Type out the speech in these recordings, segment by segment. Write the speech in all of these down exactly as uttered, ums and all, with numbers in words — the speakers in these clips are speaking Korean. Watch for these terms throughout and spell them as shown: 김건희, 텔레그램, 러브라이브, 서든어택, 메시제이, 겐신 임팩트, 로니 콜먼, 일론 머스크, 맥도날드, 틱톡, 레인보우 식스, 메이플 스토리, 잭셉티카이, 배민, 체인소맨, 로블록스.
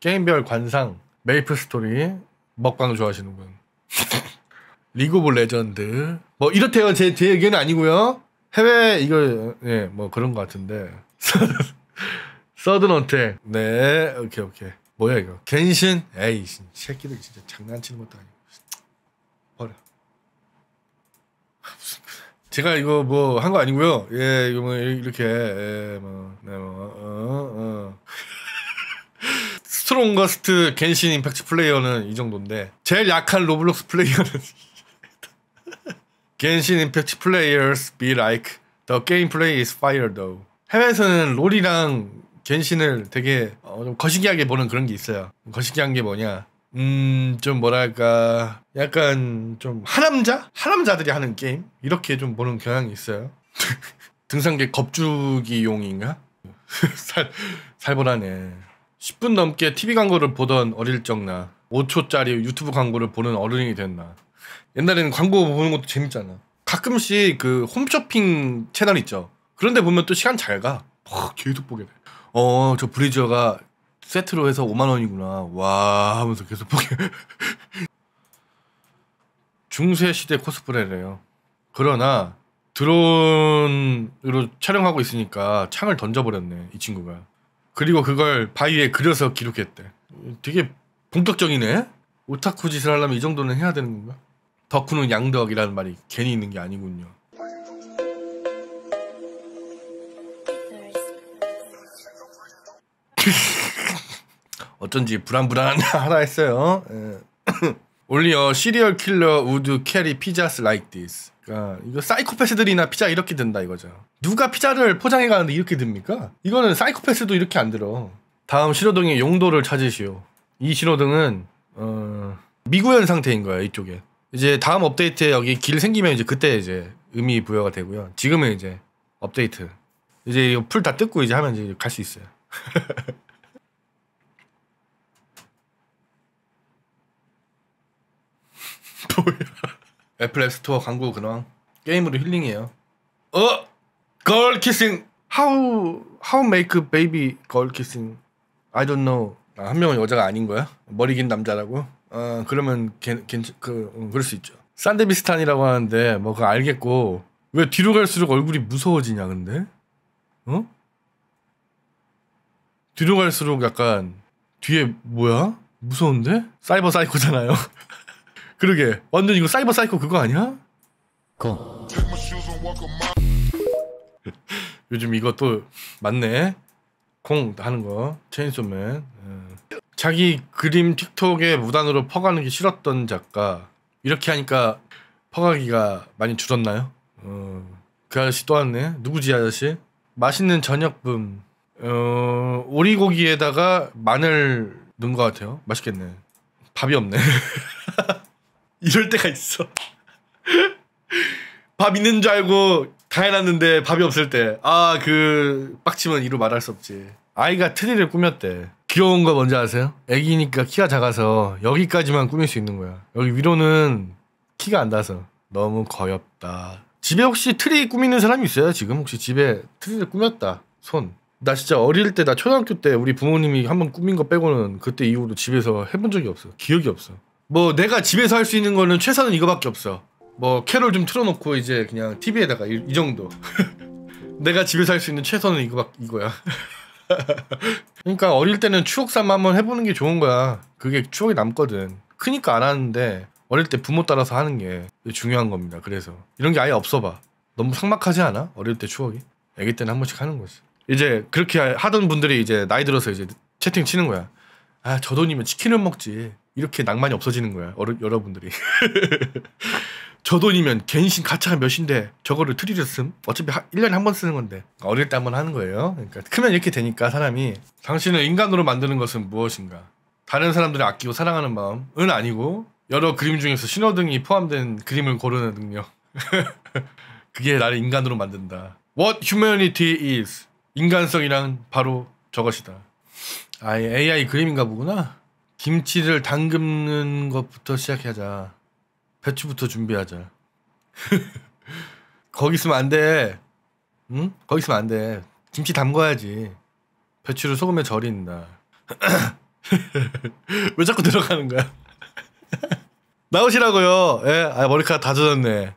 게임별 관상, 메이플 스토리, 먹방을 좋아하시는 분, 리그 오브 레전드, 뭐 이렇대요. 제, 제 의견은 아니고요. 해외 이거 예 뭐 그런 것 같은데. 서든어택. 네, 오케이 오케이. 뭐야 이거? 겐신? 에이, 새끼들 진짜 장난치는 것도 아니고. 버려. 제가 이거 뭐 한 거 아니고요. 예, 이거 뭐 이렇게 예, 뭐, 네, 뭐, 어, 어. 스트롱거스트 겐신 임팩트 플레이어는 이 정도인데, 제일 약한 로블록스 플레이어는 겐신 임팩트 플레이어스 be like the game play is fire though. 해외에서는 롤이랑 겐신을 되게 어, 좀 거시기하게 보는 그런 게 있어요. 거시기한 게 뭐냐, 음, 좀 뭐랄까, 약간 좀 하남자? 하남자들이 하는 게임? 이렇게 좀 보는 경향이 있어요. 등산객 겁주기용인가? 살, 살벌하네. 십 분 넘게 티비 광고를 보던 어릴 적 나, 오 초짜리 유튜브 광고를 보는 어른이 됐나. 옛날에는 광고 보는 것도 재밌잖아. 가끔씩 그 홈쇼핑 채널 있죠. 그런데 보면 또 시간 잘 가. 어, 계속 보게 돼. 어, 저 브리저가 세트로 해서 오만 원이구나. 와 하면서 계속 보게. 중세시대 코스프레래요. 그러나 드론으로 촬영하고 있으니까 창을 던져버렸네, 이 친구가. 그리고 그걸 바위에 그려서 기록했대. 되게 본격적이네? 오타쿠 짓을 하려면 이 정도는 해야 되는 건가? 덕후는 양덕이라는 말이 괜히 있는 게 아니군요. 어쩐지 불안불안하다 했어요. Only a serial killer would carry pizzas like this. 그러니까 이거 사이코패스들이나 피자 이렇게 든다 이거죠. 누가 피자를 포장해 가는데 이렇게 듭니까? 이거는 사이코패스도 이렇게 안 들어. 다음 신호등의 용도를 찾으시오. 이 신호등은 어... 미구현 상태인 거야. 이쪽에 이제 다음 업데이트에 여기 길 생기면 이제 그때 이제 의미 부여가 되고요. 지금은 이제 업데이트, 이제 이거 풀 다 뜯고 이제 하면 이제 갈 수 있어요. 애플 앱스토어 광고 근황. 게임으로 힐링해요. 어? 걸 키싱. How how make baby 걸 키싱? I don't know. 아, 한 명은 여자가 아닌 거야? 머리 긴 남자라고? 어, 그러면 괜 괜찮 그 음, 그럴 수 있죠. 산데비스탄이라고 하는데 뭐 그거 알겠고, 왜 뒤로 갈수록 얼굴이 무서워지냐 근데? 어? 뒤로 갈수록 약간 뒤에 뭐야? 무서운데? 사이버 사이코잖아요. 그러게, 완전 이거 사이버 사이코 그거 아니야? 거. 요즘 이거 또 맞네. 콩 하는 거. 체인소맨. 예. 자기 그림 틱톡에 무단으로 퍼가는 게 싫었던 작가. 이렇게 하니까 퍼가기가 많이 줄었나요? 어. 그 아저씨 또 왔네. 누구지 아저씨? 맛있는 저녁붐. 어, 오리고기에다가 마늘 넣은 것 같아요. 맛있겠네. 밥이 없네. 이럴 때가 있어. 밥 있는 줄 알고 다 해놨는데 밥이 없을 때, 아, 그 빡침은 이루 말할 수 없지. 아이가 트리를 꾸몄대. 귀여운 거 뭔지 아세요? 애기니까 키가 작아서 여기까지만 꾸밀 수 있는 거야. 여기 위로는 키가 안 닿아서 너무 거엽다. 집에 혹시 트리 꾸미는 사람이 있어요? 지금 혹시 집에 트리를 꾸몄다 손. 나 진짜 어릴 때, 나 초등학교 때 우리 부모님이 한번 꾸민 거 빼고는 그때 이후로 집에서 해본 적이 없어. 기억이 없어. 뭐 내가 집에서 할 수 있는 거는 최선은 이거밖에 없어. 뭐 캐롤 좀 틀어놓고 이제 그냥 티비에다가 이, 이 정도. 내가 집에서 할 수 있는 최선은 이거밖 이거야. 그러니까 어릴 때는 추억 삼아 한번 해보는 게 좋은 거야. 그게 추억이 남거든. 크니까 안 하는데 어릴 때 부모 따라서 하는 게 중요한 겁니다. 그래서 이런 게 아예 없어봐. 너무 삭막하지 않아? 어릴 때 추억이? 애기 때는 한 번씩 하는 거지. 이제 그렇게 하던 분들이 이제 나이 들어서 이제 채팅 치는 거야. 아, 저 돈이면 치킨을 먹지. 이렇게 낭만이 없어지는 거야, 어르, 여러분들이. 저 돈이면 겐신 가차가 몇인데 저거를 트리를 쓴? 어차피 하, 일 년에 한 번 쓰는 건데. 어릴 때 한 번 하는 거예요. 그러니까 크면 이렇게 되니까 사람이. 당신을 인간으로 만드는 것은 무엇인가? 다른 사람들을 아끼고 사랑하는 마음은 아니고, 여러 그림 중에서 신호등이 포함된 그림을 고르는 능력. 그게 나를 인간으로 만든다. What humanity is. 인간성이란 바로 저것이다. 아, 에이아이 그림인가 보구나. 김치를 담그는 것부터 시작하자. 배추부터 준비하자. 거기 있으면 안 돼. 응? 거기 있으면 안 돼. 김치 담가야지. 배추를 소금에 절인다. 왜 자꾸 들어가는 거야? 나오시라고요. 예, 아, 머리카락 다 젖었네.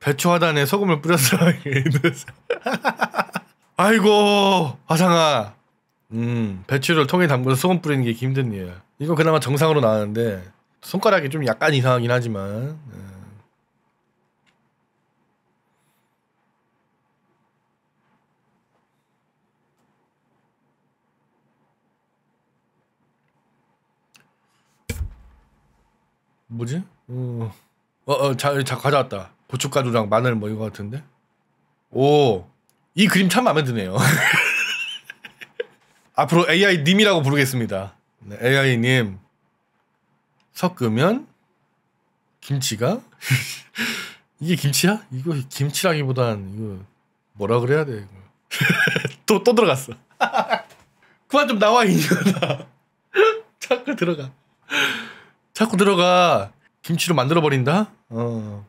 배추 하단에 소금을 뿌렸어. 아이고, 화상아. 음, 배추를 통에 담궈서 소금 뿌리는 게 힘든 일이야. 이건 그나마 정상으로 나왔는데 손가락이 좀 약간 이상하긴 하지만. 음. 뭐지? 어, 어, 어 자, 자, 가져왔다. 고춧가루랑 마늘 뭐 이거 같은데? 오, 이 그림 참 마음에 드네요. 앞으로 에이아이님이라고 부르겠습니다. 네, 에이아이님. 섞으면 김치가? 이게 김치야? 이거 김치라기보단 이거 뭐라 그래야 돼 이거. 또, 또 들어갔어. 그만 좀 나와 이년아. 자꾸 들어가. 자꾸 들어가. 김치로 만들어 버린다. 어.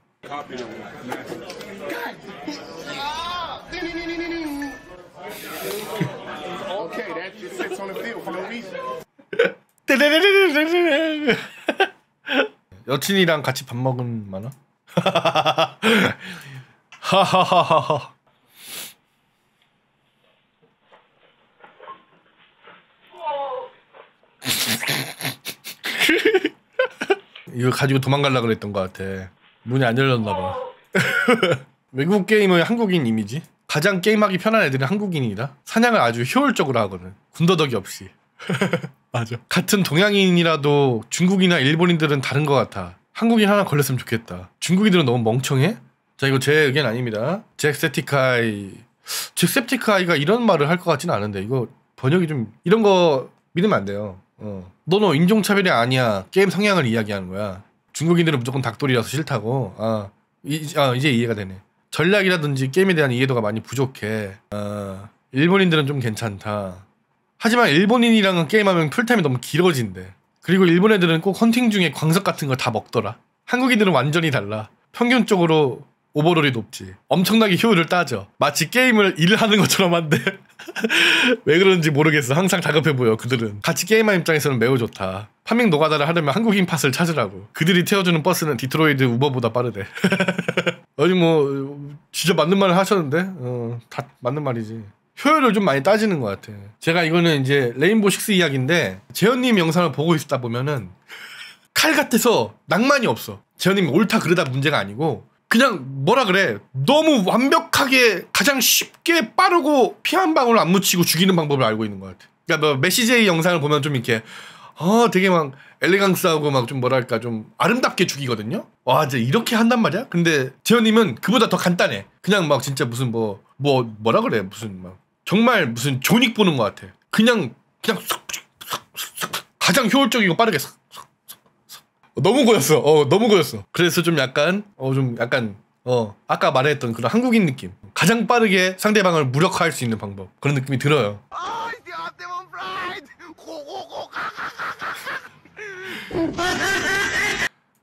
여친이랑 같이 밥 먹은 만화. 하하하하. 이거 가지고 도망가려고 그랬던 것 같아. 문이 안 열렸나봐. 외국 게임의 한국인 이미지? 가장 게임하기 편한 애들은 한국인이다. 사냥을 아주 효율적으로 하거든. 군더더기 없이. 맞아. 같은 동양인이라도 중국이나 일본인들은 다른 것 같아. 한국인 하나 걸렸으면 좋겠다. 중국인들은 너무 멍청해? 자, 이거 제 의견 아닙니다. 잭셉티카이... 잭셉티카이가 이런 말을 할 것 같지는 않은데 이거 번역이 좀... 이런 거 믿으면 안 돼요. 어. 너너 인종차별이 아니야. 게임 성향을 이야기하는 거야. 중국인들은 무조건 닭돌이라서 싫다고. 아, 이, 아 이제 이해가 되네. 전략이라든지 게임에 대한 이해도가 많이 부족해. 아, 일본인들은 좀 괜찮다. 하지만 일본인이랑은 게임하면 풀타임이 너무 길어진대. 그리고 일본 애들은 꼭 헌팅 중에 광석 같은 걸 다 먹더라. 한국인들은 완전히 달라. 평균적으로 오버롤이 높지. 엄청나게 효율을 따져. 마치 게임을 일하는 것처럼 한데. 왜 그런지 모르겠어. 항상 다급해 보여 그들은. 같이 게임한 입장에서는 매우 좋다. 파밍 노가다를 하려면 한국인 팟을 찾으라고. 그들이 태워주는 버스는 디트로이트 우버보다 빠르대. 아니 뭐 진짜 맞는 말을 하셨는데. 어, 다 맞는 말이지. 효율을 좀 많이 따지는 것 같아. 제가 이거는 이제 레인보우 식스 이야기인데 재현님 영상을 보고 있다 보면은 칼 같아서 낭만이 없어. 재현님이 옳다 그러다 문제가 아니고 그냥 뭐라 그래, 너무 완벽하게 가장 쉽게 빠르고 피 한 방울 안 묻히고 죽이는 방법을 알고 있는 것 같아. 그러니까 뭐 메시제이 영상을 보면 좀 이렇게 어 되게 막 엘레강스하고 막 좀 뭐랄까 좀 아름답게 죽이거든요. 와 이제 이렇게 한단 말이야. 근데 재현님은 그보다 더 간단해. 그냥 막 진짜 무슨 뭐 뭐 뭐, 뭐라 그래 무슨 막 정말 무슨 존익 보는 것 같아. 그냥 그냥 가장 효율적이고 빠르게. 너무 고였어. 어 너무 고였어. 그래서 좀 약간 어 좀 약간 어 아까 말했던 그런 한국인 느낌. 가장 빠르게 상대방을 무력화할 수 있는 방법. 그런 느낌이 들어요.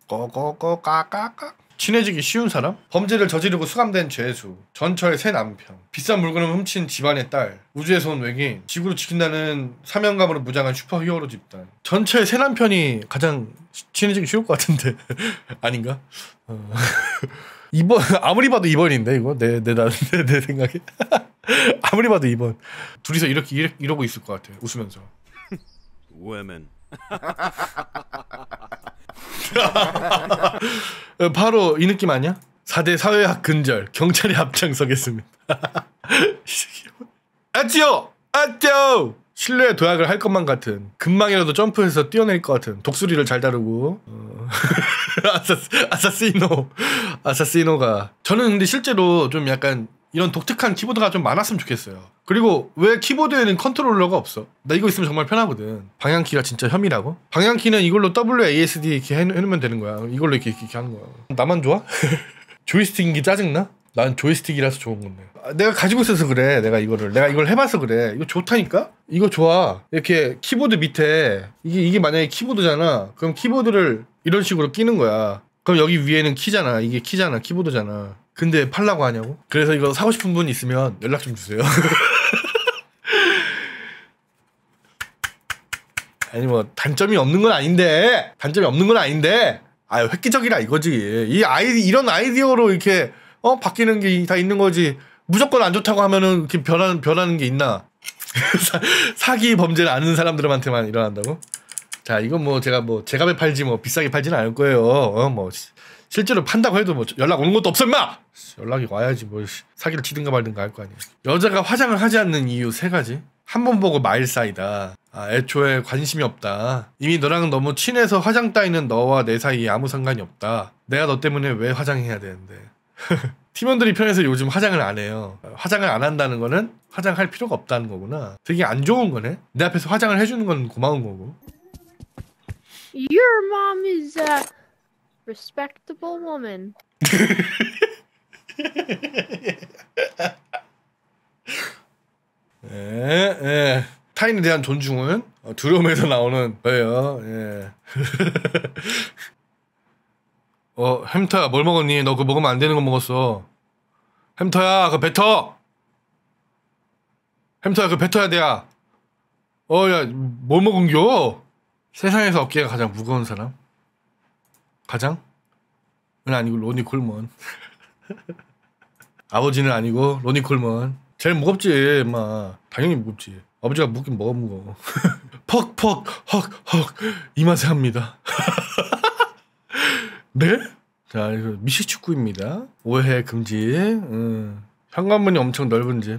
고고고가가가. 친해지기 쉬운 사람? 범죄를 저지르고 수감된 죄수. 전처의 새 남편. 비싼 물건을 훔친 집안의 딸. 우주에서 온 외계인. 지구를 지킨다는 사명감으로 무장한 슈퍼히어로 집단. 전처의 새 남편이 가장 친해지기 쉬울 것 같은데. 아닌가? 어. 이번 아무리 봐도 이 번인데 이거 내 내 내 내 생각에. 아무리 봐도 이 번. 둘이서 이렇게 이러, 이러고 있을 것 같아. 웃으면서. Women. 바로 이 느낌 아니야? 사 대 사회학 근절. 경찰이 앞장서겠습니다. 아찌요! 아찌요! 실내에 도약을 할 것만 같은. 금방이라도 점프해서 뛰어낼 것 같은. 독수리를 잘 다루고. 어... 아사스, 아사시노. 아사시노가. 저는 근데 실제로 좀 약간 이런 독특한 키보드가 좀 많았으면 좋겠어요. 그리고 왜 키보드에는 컨트롤러가 없어? 나 이거 있으면 정말 편하거든. 방향키가 진짜 혐의라고? 방향키는 이걸로 더블유 에이 에스 디 이렇게 해놓으면 되는 거야. 이걸로 이렇게, 이렇게 하는 거야. 나만 좋아? 조이스틱인 게 짜증나? 난 조이스틱이라서 좋은 건데. 아, 내가 가지고 있어서 그래. 내가 이거를 내가 이걸 해봐서 그래. 이거 좋다니까? 이거 좋아. 이렇게 키보드 밑에 이게 이게 만약에 키보드잖아. 그럼 키보드를 이런 식으로 끼는 거야. 그럼 여기 위에는 키잖아. 이게 키잖아. 키보드잖아. 근데 팔라고 하냐고? 그래서 이거 사고 싶은 분 있으면 연락 좀 주세요. 아니 뭐 단점이 없는 건 아닌데 단점이 없는 건 아닌데 아 획기적이라 이거지. 이 아이디 이런 아이디어로 이렇게 어 바뀌는 게 다 있는 거지. 무조건 안 좋다고 하면은 이렇게 변하는 변하는 게 있나? 사기 범죄를 아는 사람들한테만 일어난다고? 자 이건 뭐 제가 뭐 제값에 팔지 뭐 비싸게 팔지는 않을 거예요. 어 뭐 실제로 판다고 해도 뭐 연락 오는 것도 없어 인마! 연락이 와야지 뭐 사기를 치든가 말든가 할 거 아니에요. 여자가 화장을 하지 않는 이유 세 가지. 한 번 보고 마일 사이다. 아, 애초에 관심이 없다. 이미 너랑 너무 친해서 화장 따위는 너와 내 사이에 아무 상관이 없다. 내가 너 때문에 왜 화장해야 되는데. 팀원들이 편해서 요즘 화장을 안 해요. 화장을 안 한다는 거는 화장할 필요가 없다는 거구나. 되게 안 좋은 거네. 내 앞에서 화장을 해주는 건 고마운 거고. Your mom is a respectable woman. 예, 예. 타인에 대한 존중은 두려움에서 나오는 거예요. 예. 어, 햄터야, 뭘 먹었니? 너 그거 먹으면 안 되는 거 먹었어. 햄터야, 그거 뱉어! 햄터야, 그거 뱉어야 돼야. 어, 야, 뭘 먹은겨? 세상에서 어깨가 가장 무거운 사람? 가장? 은 아니고, 로니 콜먼. 아버지는 아니고, 로니 콜먼. 제일 무겁지, 인마. 당연히 무겁지. 아버지가 무겁긴 뭐가 무거워. 퍽, 퍽, 헉, 헉. 이 맛에 합니다. 네? 자, 이거 미식축구입니다. 오해 금지. 음. 현관문이 엄청 넓은 집.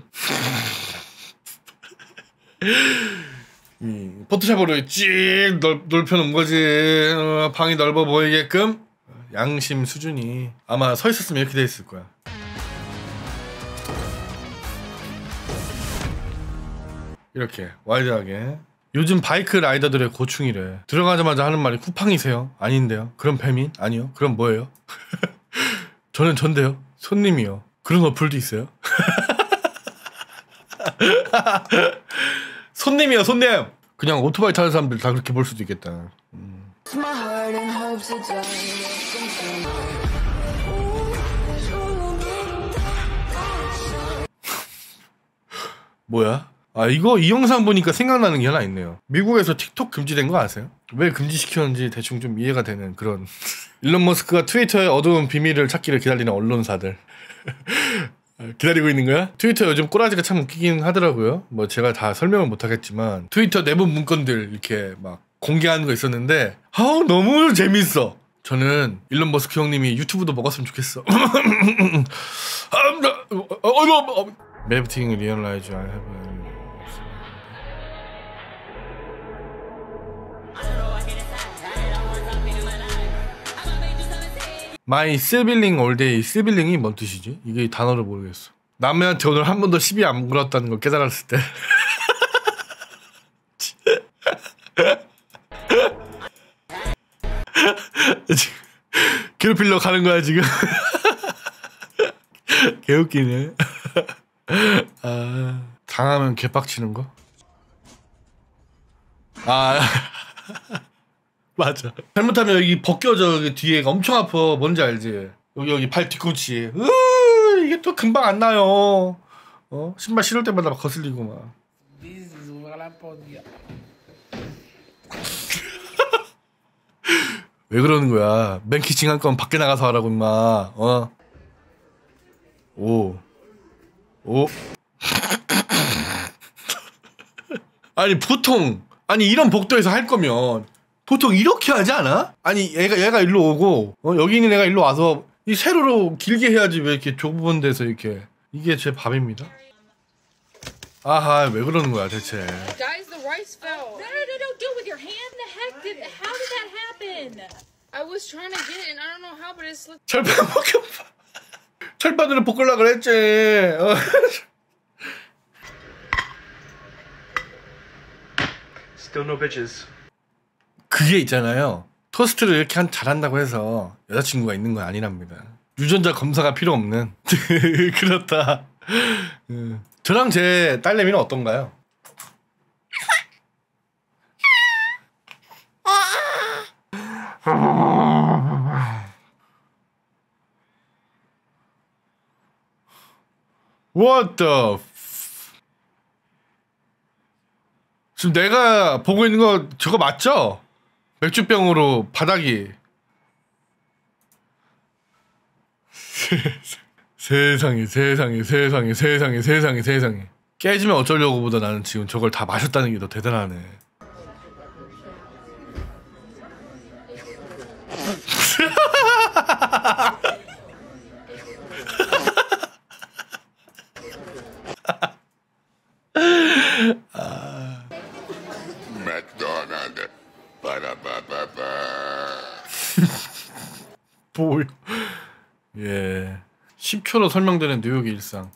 음, 포토샵으로 찌익 넓혀놓은 거지. 어, 방이 넓어 보이게끔. 양심 수준이. 아마 서 있었으면 이렇게 돼 있을 거야. 이렇게 와이드하게. 요즘 바이크 라이더들의 고충이래. 들어가자마자 하는 말이 쿠팡이세요? 아닌데요. 그럼 배민? 아니요. 그럼 뭐예요? 저는 전데요. 손님이요. 그런 어플도 있어요? 손님이요 손님! 그냥 오토바이 타는 사람들 다 그렇게 볼 수도 있겠다. 음. 뭐야? 아 이거 이 영상 보니까 생각나는 게 하나 있네요. 미국에서 틱톡 금지된 거 아세요? 왜 금지시켰는지 대충 좀 이해가 되는 그런 일론 머스크가 트위터의 어두운 비밀을 찾기를 기다리는 언론사들. 기다리고 있는 거야? 트위터 요즘 꼬라지가 참 웃기긴 하더라고요. 뭐 제가 다 설명을 못하겠지만 트위터 내부 문건들 이렇게 막 공개하는 거 있었는데 아우 너무 재밌어. 저는 일론 머스크 형님이 유튜브도 먹었으면 좋겠어. 매프팅 리얼라이즈 안 해봐요. My sibling all day. sibling이 뭔 뜻이지? 이게 단어를 모르겠어. 남매한테 오늘 한 번도 시비 안 걸었다는 걸 깨달았을 때. 괴롭히려고 가는 거야 지금. 개웃기네. 아, 당하면 개빡치는 거? 아. 맞아. 잘못하면 여기 벗겨져. 여기 뒤에가 엄청 아파. 뭔지 알지? 여기 여기 발 뒤꿈치. 으 이게 또 금방 안 나요. 어 신발 신을 때마다 막 거슬리고 막. 왜 그러는 거야? 맨키칭 할 거면 밖에 나가서 하라고 임마. 어. 오. 오. 아니 보통 아니 이런 복도에서 할 거면. 보통 이렇게 하지 않아? 아니 얘가 얘가 일로 오고 어, 여기 있는 애가 일로 와서 이 세로로 길게 해야지 왜 이렇게 좁은 데서 이렇게. 이게 제 밥입니다. 아하 왜 그러는 거야 대체. Guys, the rice fell. No, no, no, don't do it with your hand. The heck did? How did that happen? I was trying to get it and I don't know how, but it slipped. 철판 먹여. 철판으로 볶으려고 그랬지. 어. Still no bitches. 그게 있잖아요. 토스트를 이렇게 한 잘한다고 해서 여자친구가 있는 건 아니랍니다. 유전자 검사가 필요 없는. 그렇다. 저랑 제 딸내미는 어떤가요? What the f... 지금 내가 보고 있는 거 저거 맞죠? 맥주병으로 바닥이. 세상에 세상에 세상에 세상에 세상에 세상에. 깨지면 어쩌려고 보다 나는 지금 저걸 다 마셨다는 게 더 대단하네. 맥도날드 바라바바바. 볼. 예. 십 초로 설명되는 뉴욕의 일상.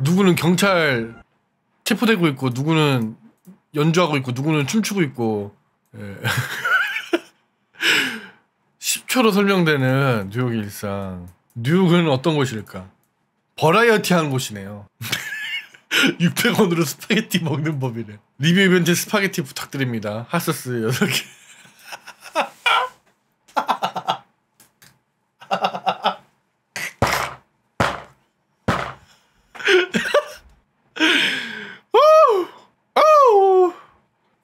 누구는 경찰 체포되고 있고, 누구는 연주하고 있고, 누구는 춤추고 있고. 예. 십 초로 설명되는 뉴욕의 일상. 뉴욕은 어떤 곳일까? 버라이어티한 곳이네요. 육백 원으로 스파게티 먹는 법이래. 리뷰 이벤트 스파게티 부탁드립니다. 핫소스 여섯 개.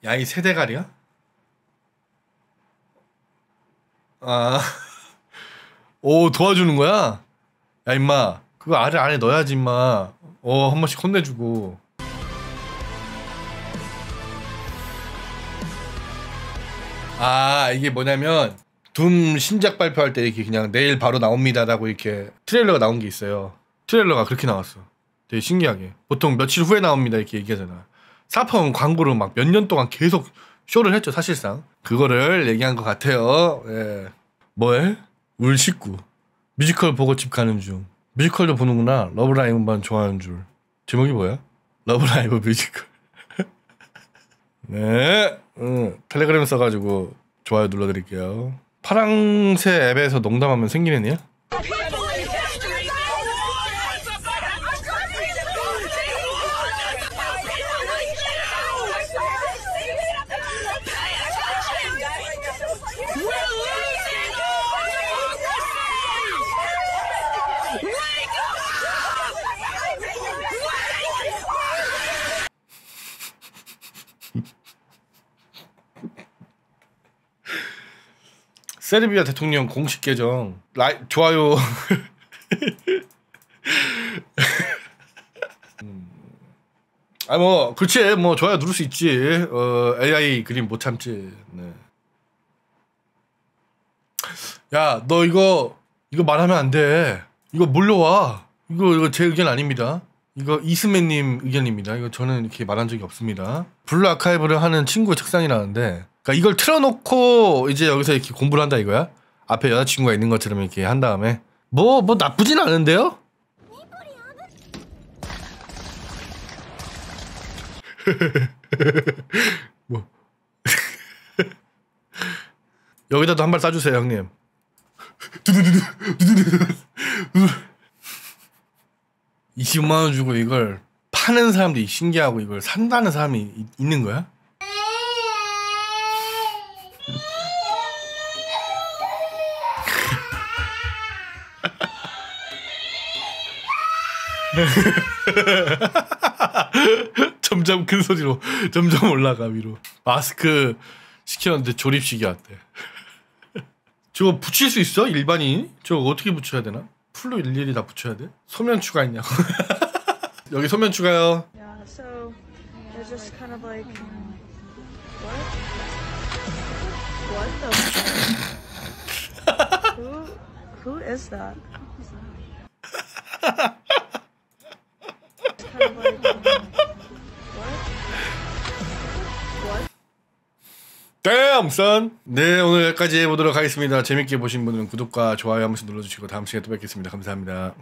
야, 이 세대갈이야? 아. 오, 도와주는 거야? 야, 임마. 그거 알을 안에 넣어야지, 임마. 어, 한 번씩 혼내주고. 아, 이게 뭐냐면, 둠 신작 발표할 때 이렇게 그냥 내일 바로 나옵니다라고 이렇게 트레일러가 나온 게 있어요. 트레일러가 그렇게 나왔어. 되게 신기하게. 보통 며칠 후에 나옵니다 이렇게 얘기하잖아. 사펑 광고로 막 몇 년 동안 계속 쇼를 했죠, 사실상. 그거를 얘기한 것 같아요. 예. 뭐해? 울 식구. 뮤지컬 보고 집 가는 중. 뮤지컬도 보는구나. 러브라이브만 좋아하는 줄. 제목이 뭐야? 러브라이브 뮤지컬. 네. 응. 텔레그램 써가지고 좋아요 눌러드릴게요. 파랑새 앱에서 농담하면 생기는 애야? 세르비아 대통령 공식 계정 라이, 좋아요. 음. 아, 뭐 그렇지. 뭐 좋아요 누를 수 있지. 어, 에이아이 그림 못 참지. 네. 야, 너 이거 이거 말하면 안 돼. 이거 몰려와. 이거 이거 제 의견 아닙니다. 이거 이스맨님 의견입니다. 이거 저는 이렇게 말한 적이 없습니다. 블루 아카이브를 하는 친구 책상이라는데. 그러니까 이걸 틀어놓고 이제 여기서 이렇게 공부를 한다 이거야? 앞에 여자친구가 있는 것처럼 이렇게 한 다음에 뭐뭐 뭐 나쁘진 않은데요? 뭐 여기다도 한 발 싸주세요 형님. 이십만 원 주고 이걸 파는 사람들이 신기하고 이걸 산다는 사람이 있는 거야? 점점 큰 소리로 점점 올라가 위로. 마스크 시켰는데 조립식이 왔대. 저거 붙일 수 있어? 일반인? 저거 어떻게 붙여야 되나? 풀로 일일이 다 붙여야 돼? 소면 추가 있냐고. 여기 소면 추가요. Yeah, so they're just kind of like what? What the Who who is that? Damn, son. 네, 오늘 여기까지 해보도록 하겠습니다. 재밌게 보신 분들은 구독과 좋아요 한 번씩 눌러주시고 다음 시간에 또 뵙겠습니다. 감사합니다.